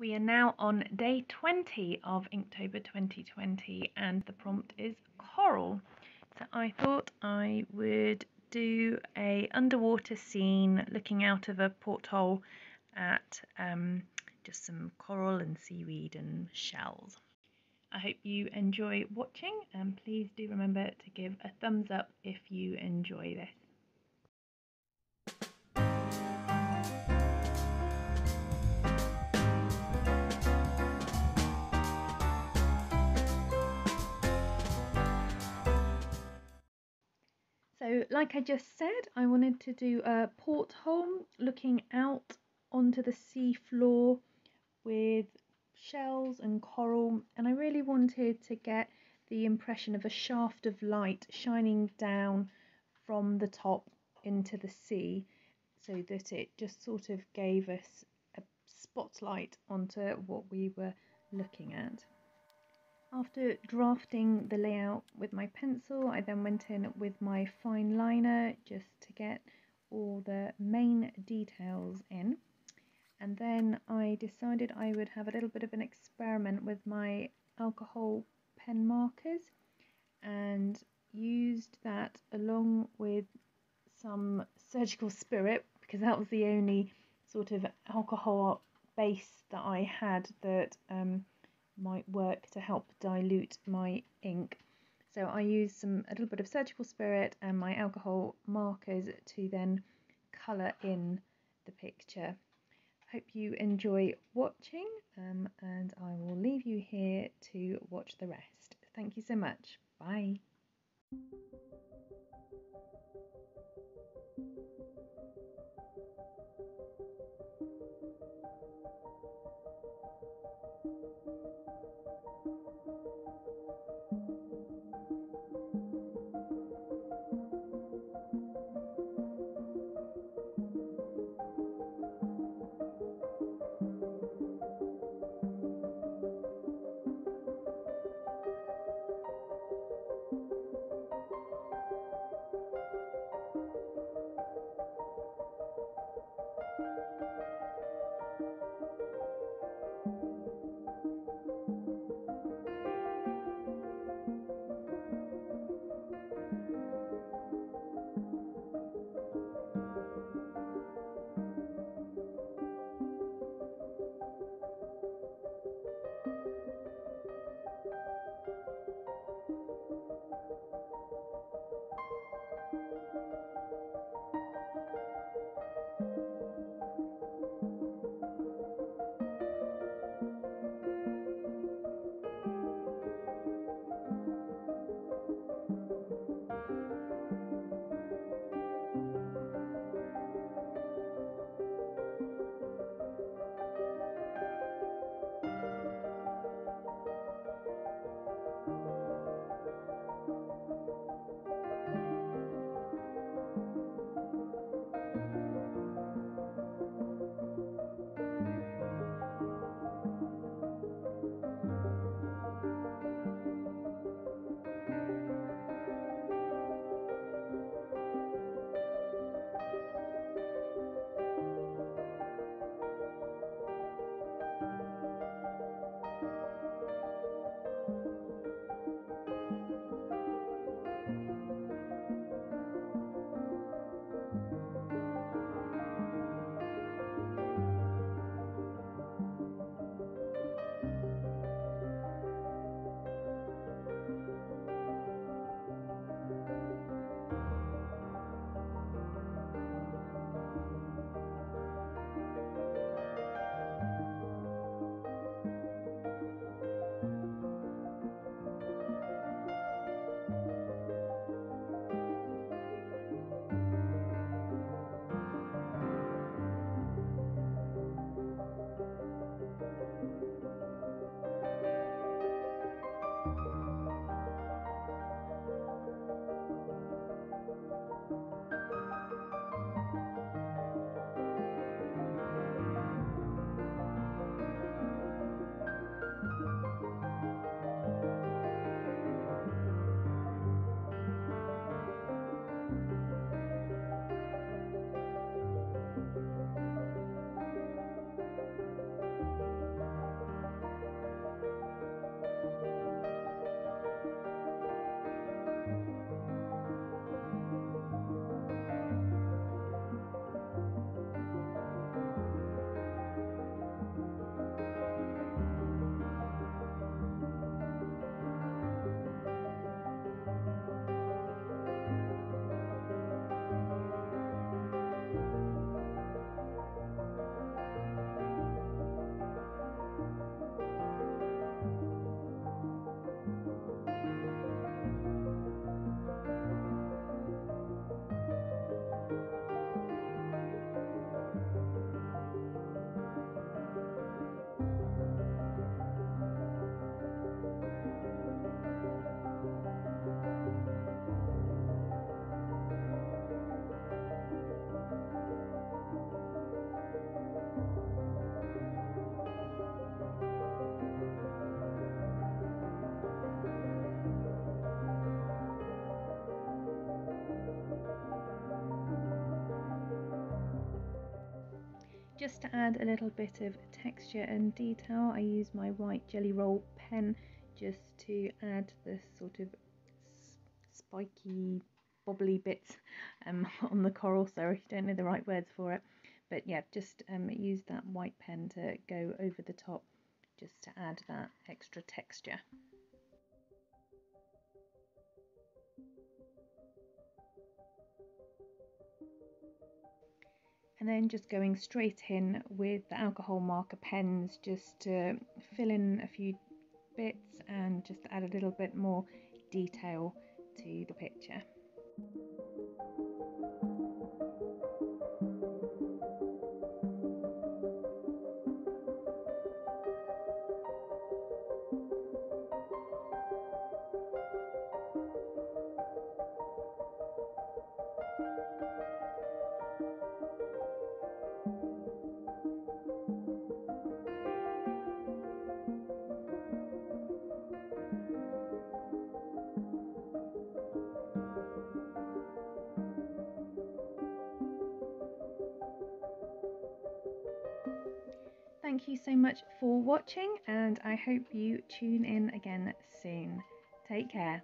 We are now on day 20 of Inktober 2020 and the prompt is coral. So I thought I would do a underwater scene looking out of a porthole at just some coral and seaweed and shells. I hope you enjoy watching and please do remember to give a thumbs up if you enjoy this. So like I just said, I wanted to do a porthole looking out onto the sea floor with shells and coral, and I really wanted to get the impression of a shaft of light shining down from the top into the sea so that it just sort of gave us a spotlight onto what we were looking at. After drafting the layout with my pencil, I then went in with my fine liner just to get all the main details in. And then I decided I would have a little bit of an experiment with my alcohol pen markers and used that along with some surgical spirit, because that was the only sort of alcohol base that I had that might work to help dilute my ink. So I used a little bit of surgical spirit and my alcohol markers to then colour in the picture. Hope you enjoy watching and I will leave you here to watch the rest. Thank you so much. Bye. Just to add a little bit of texture and detail, I use my white jelly roll pen just to add the sort of spiky, bobbly bits on the coral. Sorry, I don't know the right words for it. But yeah, just use that white pen to go over the top just to add that extra texture. And then just going straight in with the alcohol marker pens just to fill in a few bits and just add a little bit more detail to the picture. Thank you so much for watching, and I hope you tune in again soon. Take care.